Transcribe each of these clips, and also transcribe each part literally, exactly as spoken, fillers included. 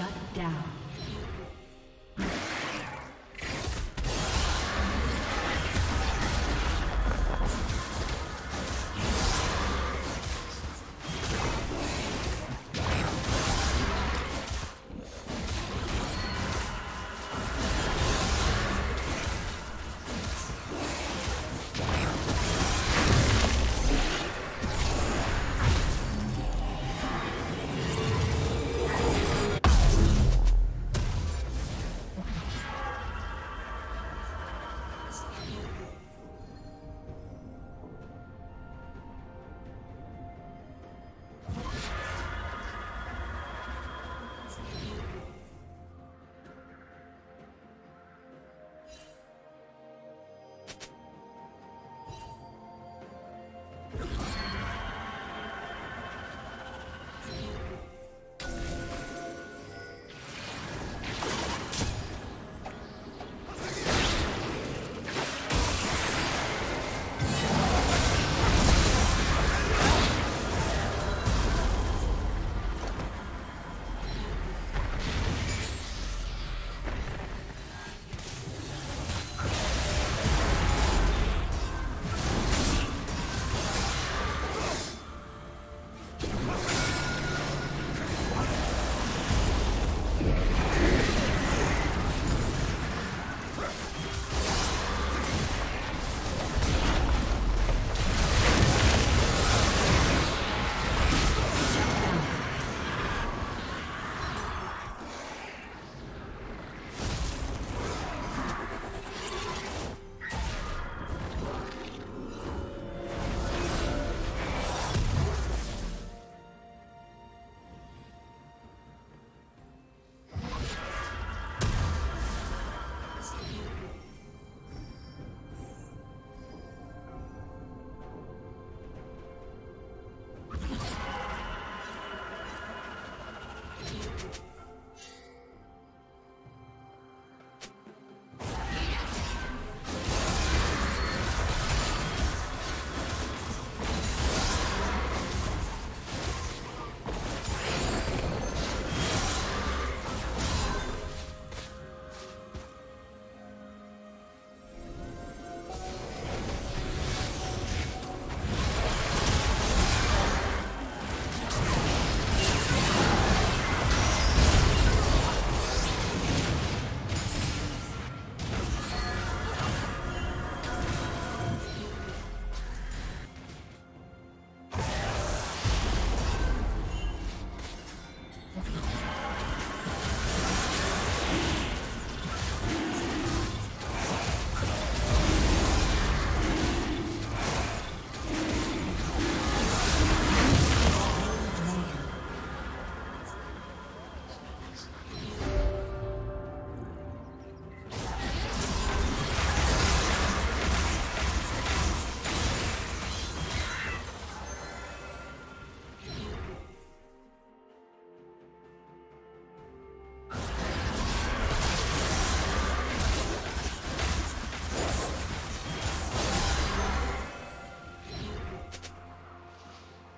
Shut down.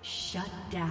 Shut down.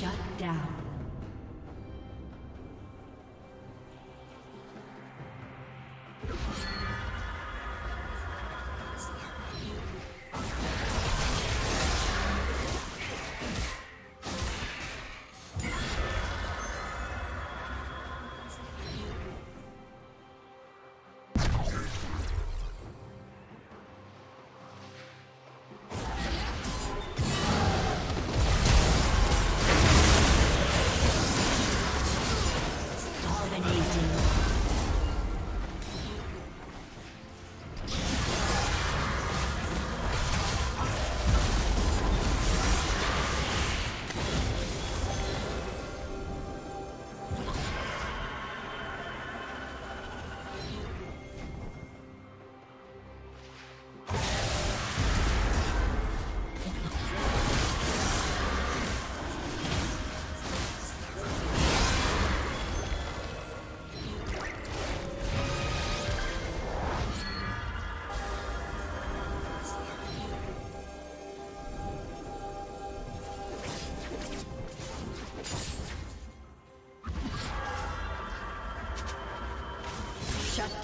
Shut down. Shut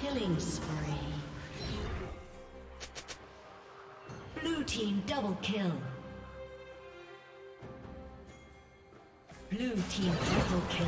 Killing spree. Blue team double kill. Blue team triple kill.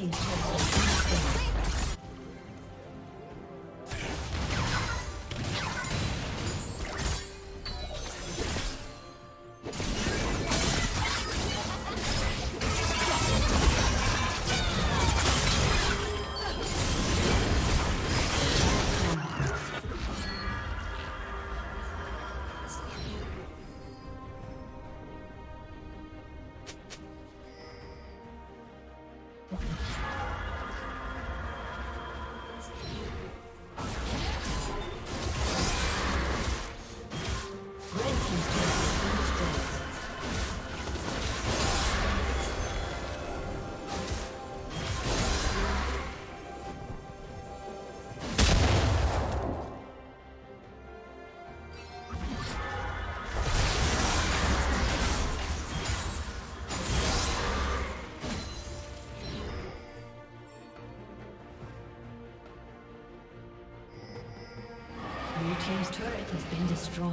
Team team's turret has been destroyed.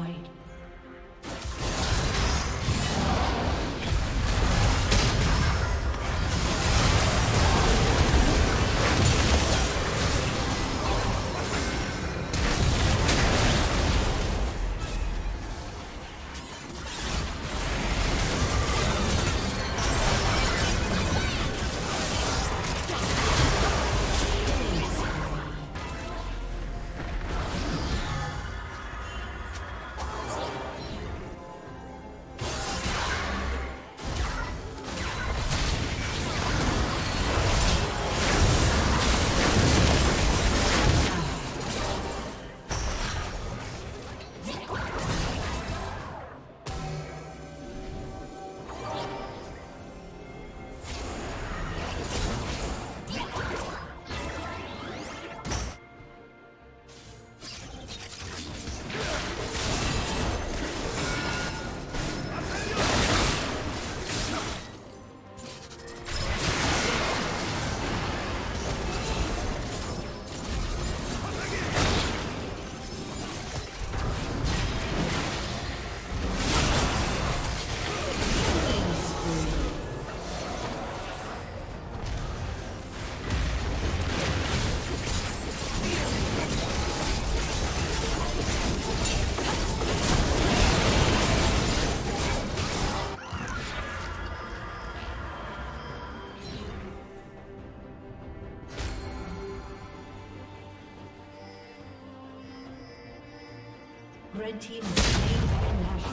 Red team is playing by Nash.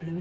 Blue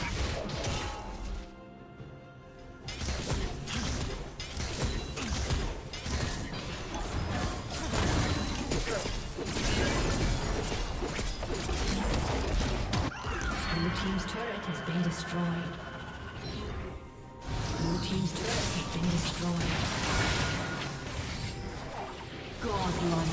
Blue team's turret has been destroyed. Blue team's turret has been destroyed. Godlike.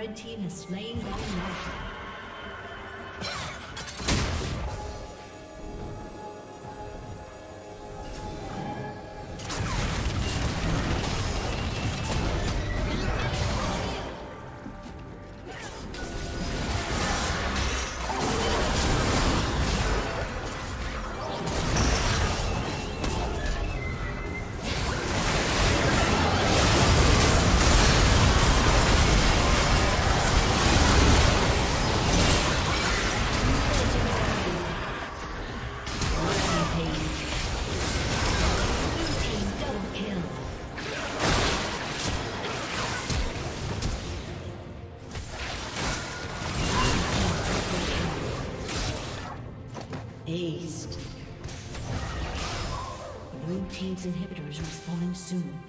Red team has slain Golden Knight. Inhibitors are spawning soon.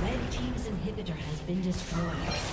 Red team's inhibitor has been destroyed.